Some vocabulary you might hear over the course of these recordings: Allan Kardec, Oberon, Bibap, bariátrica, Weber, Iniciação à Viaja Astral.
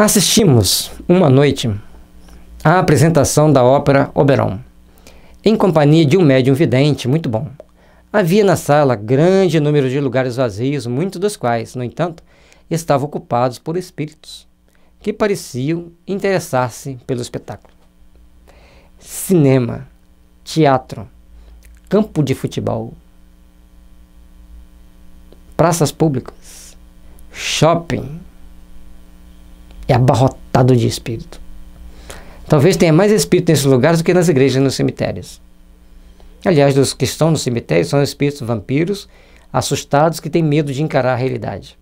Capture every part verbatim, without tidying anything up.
Assistimos, uma noite, à apresentação da ópera Oberon, em companhia de um médium vidente muito bom. Havia na sala grande número de lugares vazios, muitos dos quais, no entanto, estavam ocupados por espíritos que pareciam interessar-se pelo espetáculo. Cinema, teatro, campo de futebol, praças públicas, shopping, é abarrotado de espírito. Talvez tenha mais espírito nesses lugares do que nas igrejas e nos cemitérios. Aliás, os que estão no cemitério são espíritos vampiros, assustados, que têm medo de encarar a realidade.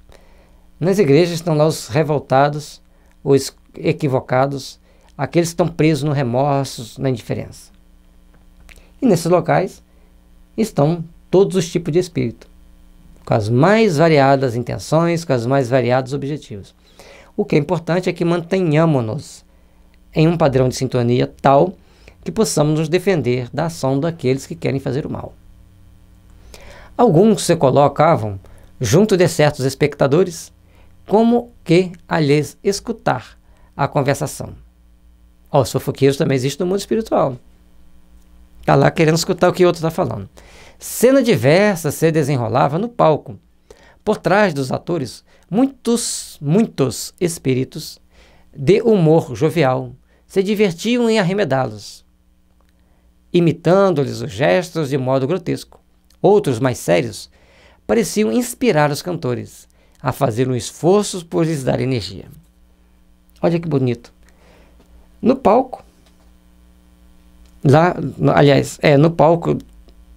Nas igrejas estão lá os revoltados, os equivocados, aqueles que estão presos no remorso, na indiferença. E nesses locais estão todos os tipos de espírito, com as mais variadas intenções, com as mais variados objetivos. O que é importante é que mantenhamos-nos em um padrão de sintonia tal que possamos nos defender da ação daqueles que querem fazer o mal. Alguns se colocavam junto de certos espectadores, como que a lhes escutar a conversação. Os fofoqueiros também existem no mundo espiritual. Está lá querendo escutar o que o outro está falando. Cena diversa se desenrolava no palco. Por trás dos atores, muitos, muitos espíritos de humor jovial se divertiam em arremedá-los, imitando-lhes os gestos de modo grotesco. Outros, mais sérios, pareciam inspirar os cantores a fazer um esforço por lhes dar energia. Olha que bonito. No palco, lá, aliás, é, no palco,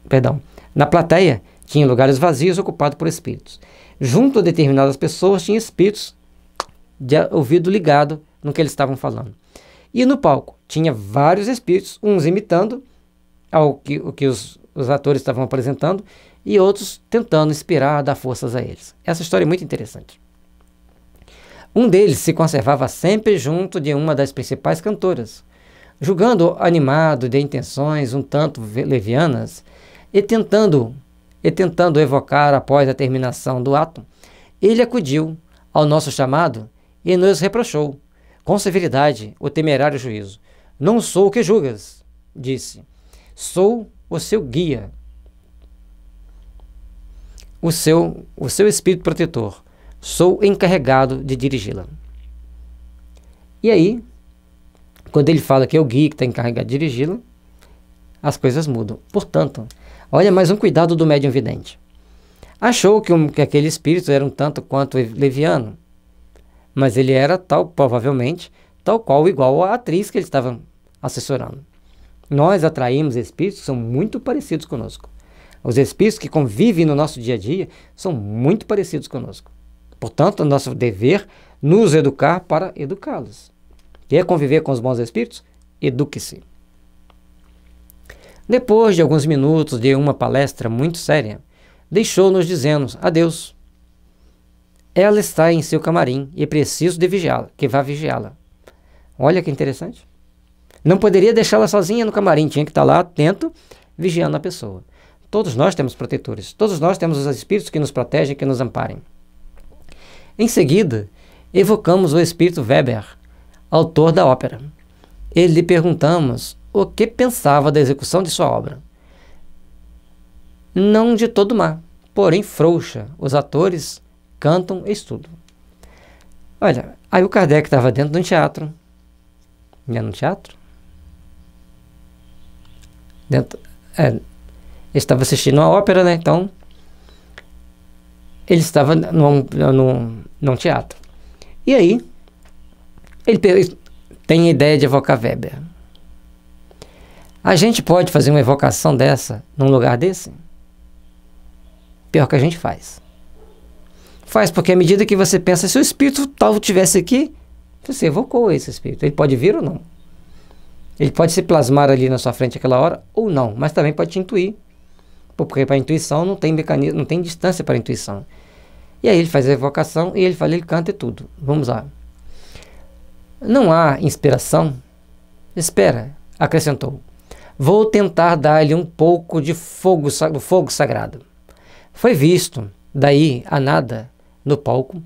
perdão, na plateia, tinha lugares vazios ocupados por espíritos. Junto a determinadas pessoas, tinha espíritos de ouvido ligado no que eles estavam falando. E no palco, tinha vários espíritos, uns imitando ao que, o que os, os atores estavam apresentando, e outros tentando inspirar, dar forças a eles. Essa história é muito interessante. Um deles se conservava sempre junto de uma das principais cantoras, julgando animado de intenções um tanto levianas, e tentando, e tentando evocar após a terminação do ato, ele acudiu ao nosso chamado e nos reprochou, com severidade, o temerário juízo. Não sou o que julgas, disse, sou o seu guia, o seu, o seu espírito protetor, sou encarregado de dirigi-la. E aí, quando ele fala que é o guia que está encarregado de dirigi-la, as coisas mudam. Portanto, olha mais um cuidado do médium vidente. Achou que, um, que aquele espírito era um tanto quanto leviano, mas ele era tal, provavelmente, tal qual igual à atriz que ele estava assessorando. Nós atraímos espíritos que são muito parecidos conosco. Os espíritos que convivem no nosso dia a dia são muito parecidos conosco. Portanto, nosso dever nos educar para educá-los. Quer conviver com os bons espíritos? Eduque-se. Depois de alguns minutos de uma palestra muito séria, deixou-nos dizendo adeus. Ela está em seu camarim e preciso de vigiá-la, que vá vigiá-la. Olha que interessante. Não poderia deixá-la sozinha no camarim, tinha que estar lá atento, vigiando a pessoa. Todos nós temos protetores, todos nós temos os espíritos que nos protegem, que nos amparem. Em seguida, evocamos o espírito Weber, autor da ópera. E lhe perguntamos o que pensava da execução de sua obra. Não de todo má, porém frouxa. Os atores cantam e estudam. Olha, aí o Kardec estava dentro de um teatro. Não é no teatro? Dentro... É... Ele estava assistindo a ópera, né? Então, ele estava num, num, num teatro. E aí, ele tem a ideia de evocar Weber. A gente pode fazer uma evocação dessa num lugar desse? Pior que a gente faz. Faz porque à medida que você pensa, se o espírito tal estivesse aqui, você evocou esse espírito. Ele pode vir ou não. Ele pode se plasmar ali na sua frente aquela hora ou não, mas também pode te intuir. Porque para a intuição não tem mecanismo, não tem distância para a intuição. E aí ele faz a evocação e ele fala, ele canta e tudo. Vamos lá. Não há inspiração? Espera, acrescentou. Vou tentar dar-lhe um pouco de fogo, do fogo sagrado. Foi visto, daí a nada, no palco,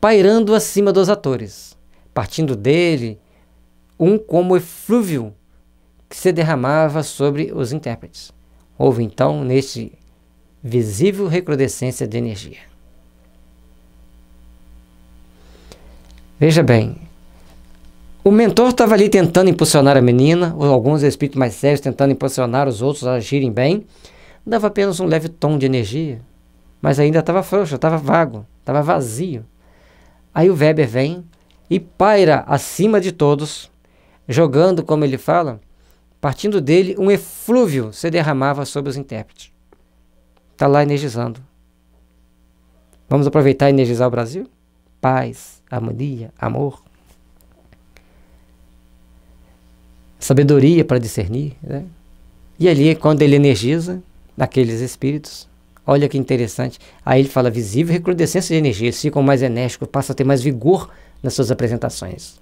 pairando acima dos atores, partindo dele, um como eflúvio que se derramava sobre os intérpretes. Houve então, neste visível, recrudescência de energia. Veja bem, o mentor estava ali tentando impulsionar a menina, ou alguns espíritos mais sérios tentando impulsionar os outros a agirem bem, dava apenas um leve tom de energia, mas ainda estava frouxo, estava vago, estava vazio. Aí o Weber vem e paira acima de todos, jogando, como ele fala, partindo dele, um eflúvio se derramava sobre os intérpretes. Está lá energizando. Vamos aproveitar e energizar o Brasil? Paz, harmonia, amor. Sabedoria para discernir. Né? E ali, quando ele energiza, naqueles espíritos, olha que interessante. Aí ele fala, visível recrudescência de energia, eles ficam mais enérgicos, passam a ter mais vigor nas suas apresentações.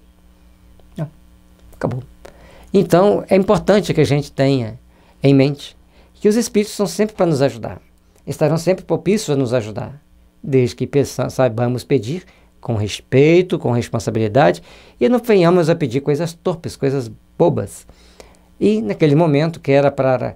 Não. Acabou. Então, é importante que a gente tenha em mente que os Espíritos são sempre para nos ajudar. Estarão sempre propícios a nos ajudar, desde que saibamos pedir com respeito, com responsabilidade, e não venhamos a pedir coisas torpes, coisas bobas. E naquele momento, que era para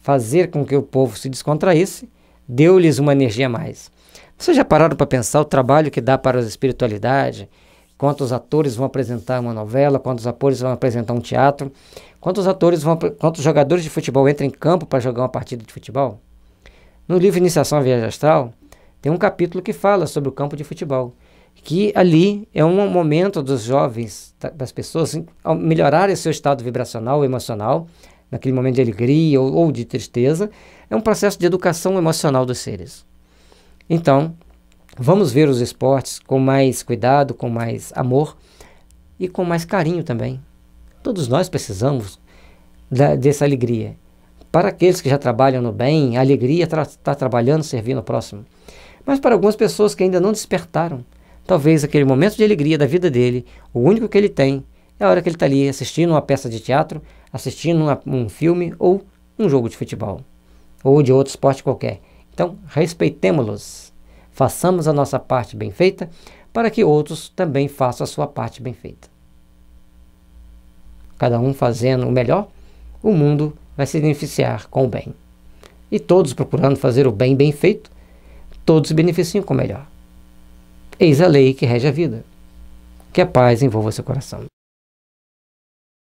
fazer com que o povo se descontraísse, deu-lhes uma energia a mais. Vocês já pararam para pensar o trabalho que dá para a espiritualidade? Quantos atores vão apresentar uma novela, quantos atores vão apresentar um teatro, quantos atores vão, quantos jogadores de futebol entram em campo para jogar uma partida de futebol? No livro Iniciação à Viaja Astral, tem um capítulo que fala sobre o campo de futebol, que ali é um momento dos jovens, das pessoas, melhorarem seu estado vibracional, emocional, naquele momento de alegria ou, ou de tristeza, é um processo de educação emocional dos seres. Então, vamos ver os esportes com mais cuidado, com mais amor e com mais carinho também. Todos nós precisamos da, dessa alegria. Para aqueles que já trabalham no bem, a alegria está tá trabalhando, servindo ao próximo. Mas para algumas pessoas que ainda não despertaram, talvez aquele momento de alegria da vida dele, o único que ele tem, é a hora que ele está ali assistindo uma peça de teatro, assistindo uma, um filme ou um jogo de futebol, ou de outro esporte qualquer. Então, respeitemo-los. Façamos a nossa parte bem feita, para que outros também façam a sua parte bem feita. Cada um fazendo o melhor, o mundo vai se beneficiar com o bem. E todos procurando fazer o bem bem feito, todos se beneficiam com o melhor. Eis a lei que rege a vida. Que a paz envolva seu coração.